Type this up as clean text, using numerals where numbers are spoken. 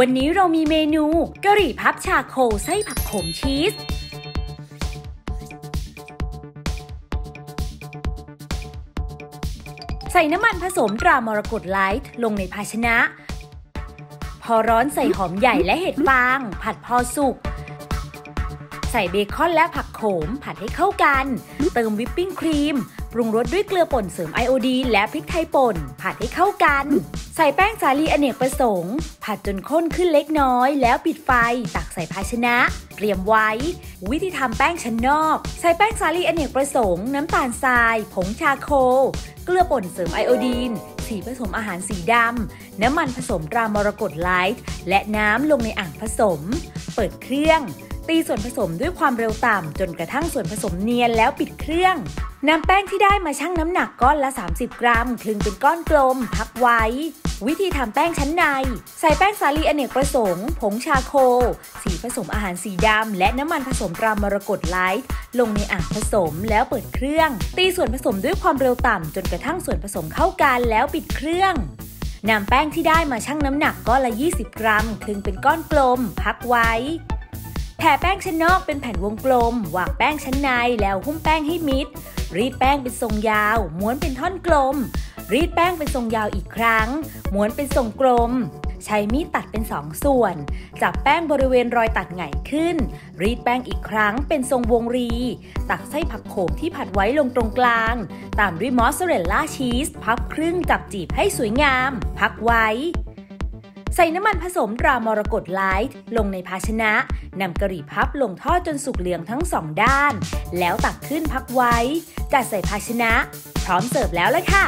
วันนี้เรามีเมนูกะหรี่พับชาโคไส้ผักโขมชีสใส่น้ำมันผสมตรามรกตไลท์ลงในภาชนะพอร้อนใส่หอมใหญ่และเห็ดฟางผัดพอสุกใส่เบคอนและผักโขมผัดให้เข้ากันเติมวิปปิ้งครีมปรุงรสด้วยเกลือป่นเสริมไอโอดีนและพริกไทยป่นผัดให้เข้ากันใส่แป้งสาลีอเนกประสงค์ผัดจนข้นขึ้นเล็กน้อยแล้วปิดไฟตักใส่ภาชนะเตรียมไว้วิธีทำแป้งชั้นนอกใส่แป้งสาลีอเนกประสงค์น้ำตาลทรายผงชาโคเกลือป่นเสริมไอโอดีนสีผสมอาหารสีดำน้ำมันผสมตรามรกตไลท์และน้ำลงในอ่างผสมเปิดเครื่องตีส่วนผสมด้วยความเร็วต่ำจนกระทั่งส่วนผสมเนียนแล้วปิดเครื่องนำแป้งที่ได้มาชั่งน้ำหนักก้อนละ30 กรัมคลึงเป็นก้อนกลมพักไว้วิธีทำแป้งชั้นในใส่แป้งสาลีอเนกประสงค์ผงชาโคสีผสมอาหารสีดำและน้ำมันผสมตรามรกตไลท์ลงในอ่างผสมแล้วเปิดเครื่องตีส่วนผสมด้วยความเร็วต่ำจนกระทั่งส่วนผสมเข้ากันแล้วปิดเครื่องนำแป้งที่ได้มาชั่งน้ำหนักก้อนละ20 กรัมคลึงเป็นก้อนกลมพักไว้แผ่แป้งชั้นนอกเป็นแผ่นวงกลมวางแป้งชั้นในแล้วหุ้มแป้งให้มิดรีดแป้งเป็นทรงยาวม้วนเป็นท่อนกลมรีดแป้งเป็นทรงยาวอีกครั้งม้วนเป็นทรงกลมใช้มีดตัดเป็น2 ส่วนจับแป้งบริเวณรอยตัดไงขึ้นรีดแป้งอีกครั้งเป็นทรงวงรีตักไส้ผักโขมที่ผัดไว้ลงตรงกลางตามด้วยมอสซาเรลล่าชีสพับครึ่งจับจีบให้สวยงามพักไว้ใส่น้ำมันผสมตรามรกตไลท์ลงในภาชนะนำกะหรี่พับลงทอดจนสุกเหลืองทั้ง2ด้านแล้วตักขึ้นพักไว้จัดใส่ภาชนะพร้อมเสิร์ฟแล้วล่ะค่ะ